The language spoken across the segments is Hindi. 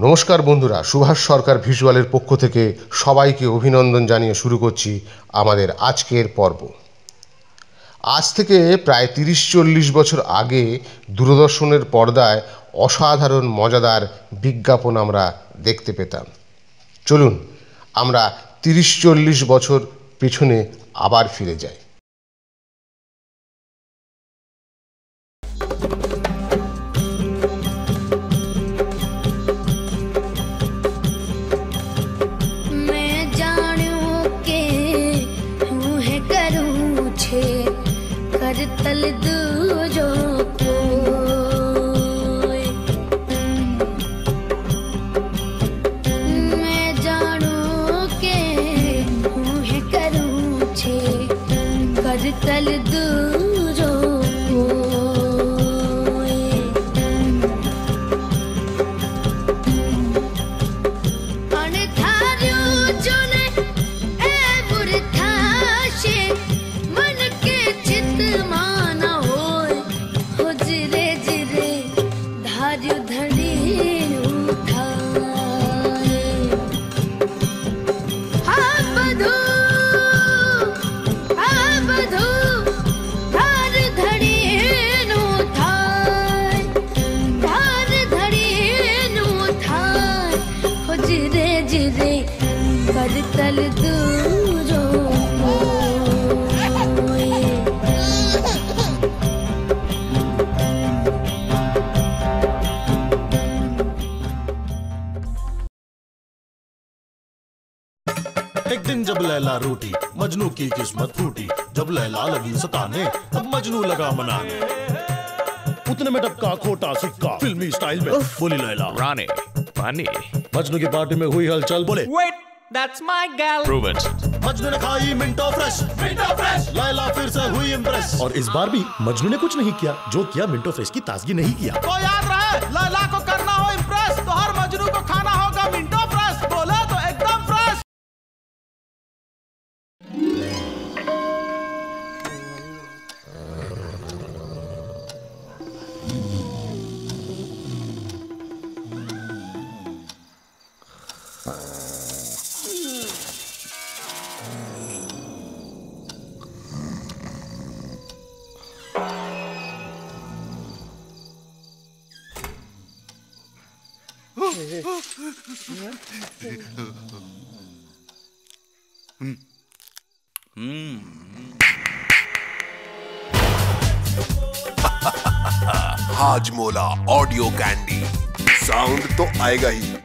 नमस्कार बंधुरा सुभाष सरकार भिजुअल पक्ष थेके सबाइके अभिनंदन जानिए शुरू करछि आमादेर आजकेर पर्व। आज थेके प्राय ৩০-৪০ बछर आगे दूरदर्शनेर पर्दाय असाधारण मजादार विज्ञापन आमरा देखते पेताम। चलुन आमरा ৩০-৪০ बछर पेछने आबार फिरे जाई। एक दिन जब लैला रूठी मजनू की किस्मत फूटी, जब लैला लगी सताने तब मजनू लगा मनाने। उतने में डबका खोटा सिक्का फिल्मी स्टाइल में बोली लैला रानी पानी। मजनू की पार्टी में हुई हलचल, बोले wait that's my girl, prove it. Majnu ने खाई Minto fresh, Minto fresh. Laila फिर से हुई इम्प्रेस और इस बार भी मजनू ने कुछ नहीं किया, जो किया मिंटो फ्रेश की ताजगी नहीं किया। तो याद रहे लैला को करना हो इम्प्रेस तो हर मजनू को खाना होगा मिंटो फ्रेश। बोला तो एकदम fresh. Hajmola audio candy, sound तो आएगा ही।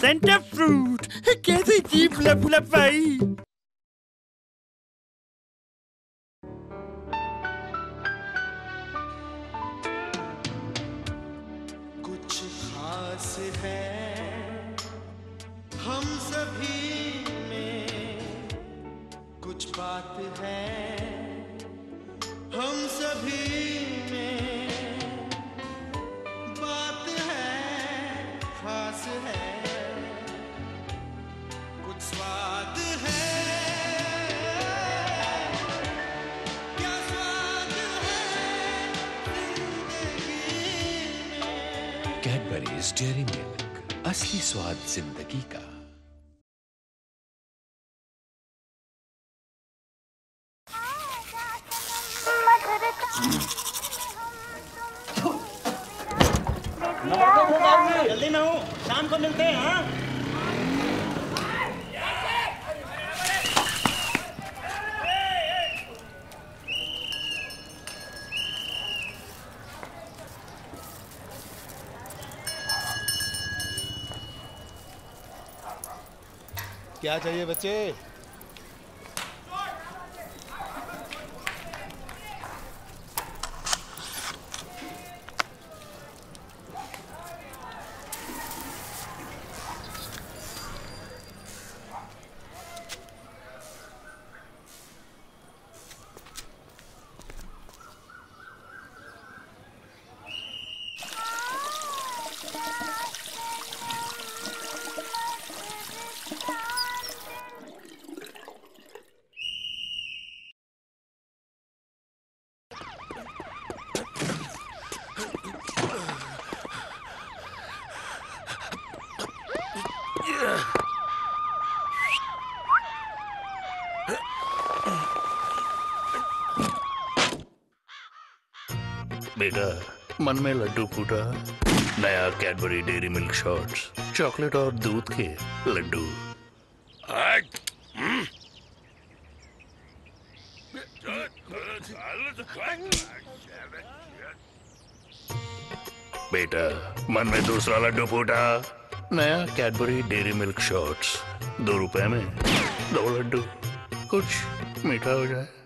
सेंटर फ्रूट कैसे जीप लप लप भाई। पास है हम सभी में कुछ बात है हम सभी में बात है खास है कुछ स्वाद है कैडबरीज डेयरी मिल्क असली स्वाद जिंदगी का। जल्दी ना हो, शाम को मिलते हैं। हाँ क्या चाहिए बच्चे? बेटा, मन में लड्डू फूटा। नया Cadbury dairy milk shots, chocolate और दूध के लड्डू। बेटा, मन में दूसरा लड्डू फूटा। नया कैडबरी डेयरी मिल्क शॉट्स, 2 रुपए में 2 लड्डू। कुछ मीठा हो जाए।